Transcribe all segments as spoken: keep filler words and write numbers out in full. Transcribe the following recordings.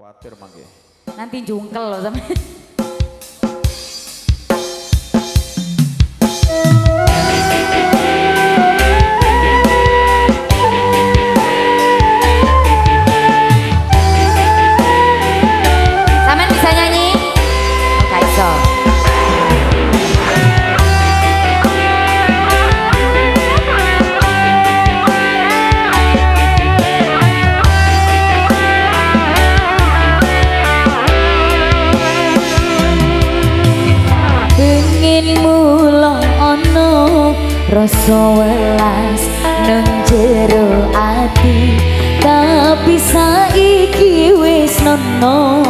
Khawatir mangke. Nanti jungkel loh sama. Rasa welas nang jero ati, tapi saiki wis nono,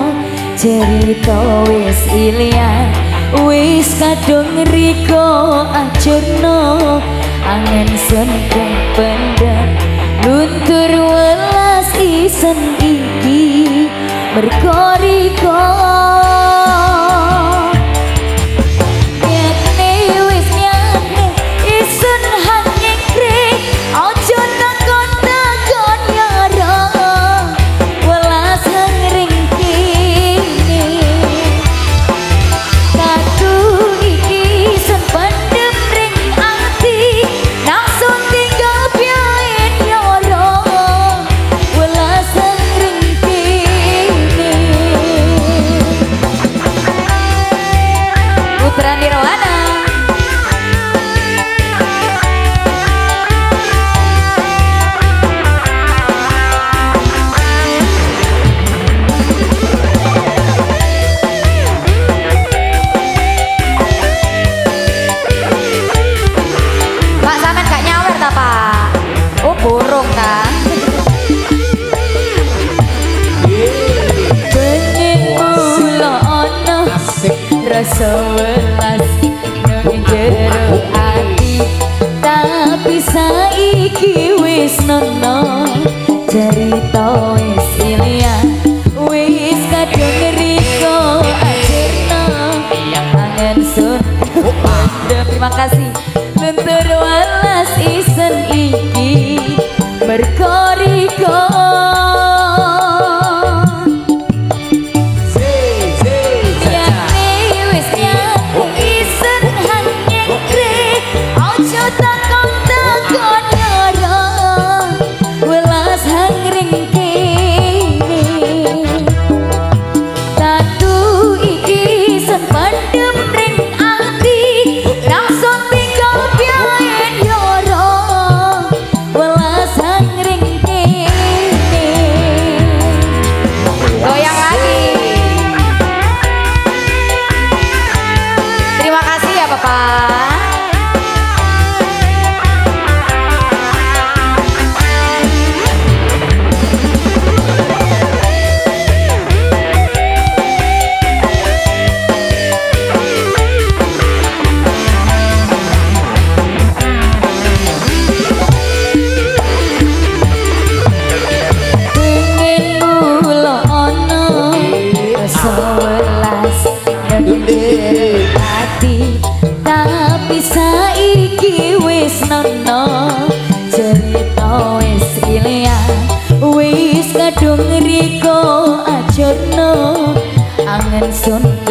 cerita wis ilang, wis kadung riko ajurno, angen sendeng pendek luntur welas isen iki merkoriko. Sewelas nang jero ati, tapi saiki wis nono, cerita wis ilang, wis kadung riko ajirno, angen sun. Terima kasih lentur welas isen iki merkoriko. Don't